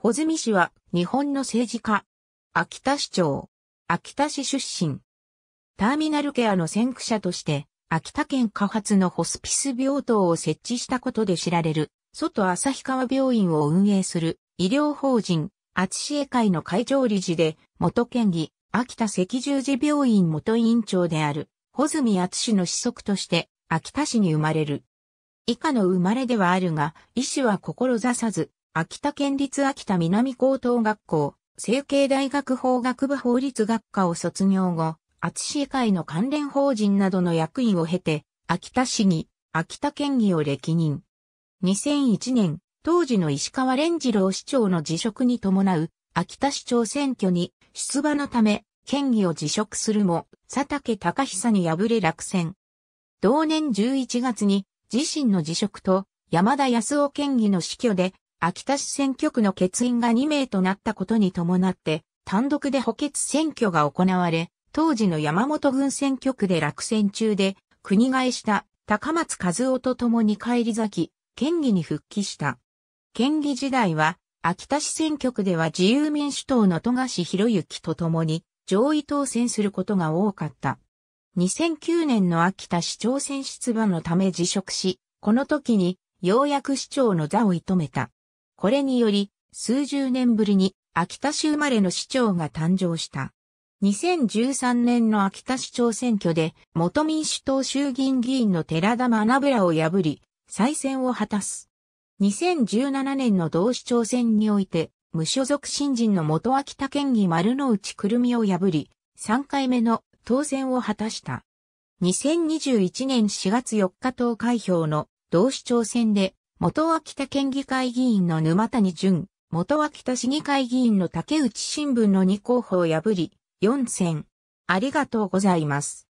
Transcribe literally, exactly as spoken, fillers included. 穂積氏は日本の政治家。秋田市長。秋田市出身。ターミナルケアの先駆者として、秋田県下発のホスピス病棟を設置したことで知られる、外旭川病院を運営する医療法人、厚知恵会の会長理事で、元県議、秋田赤十字病院元院長である、穂積厚の子息として、秋田市に生まれる。以下の生まれではあるが、医師は志さず、秋田県立秋田南高等学校、成蹊大学法学部法律学科を卒業後、厚知恵会の関連法人などの役員を経て、秋田市議、秋田県議を歴任。にせんいちねん、当時の石川連次郎市長の辞職に伴う、秋田市長選挙に出馬のため、県議を辞職するも、佐竹貴久に敗れ落選。同年じゅういちがつに、自身の辞職と、山田康雄県議の死去で、秋田市選挙区の欠員がにめいとなったことに伴って、単独で補欠選挙が行われ、当時の山本郡選挙区で落選中で、国替えした高松和夫と共に返り咲き、県議に復帰した。県議時代は、秋田市選挙区では自由民主党の富樫博之と共に、上位当選することが多かった。にせんきゅうねんの秋田市長選出馬のため辞職し、この時に、ようやく市長の座を射止めた。これにより、数十年ぶりに秋田市生まれの市長が誕生した。にせんじゅうさんねんの秋田市長選挙で、元民主党衆議院議員の寺田学らを破り、再選を果たす。にせんじゅうななねんの同市長選において、無所属新人の元秋田県議丸の内くるみを破り、さんかいめの当選を果たした。にせんにじゅういちねんしがつよっか投開票の同市長選で、元秋田県議会議員の沼谷純、元秋田市議会議員の竹内新聞のに候補を破り、よんせん。ありがとうございます。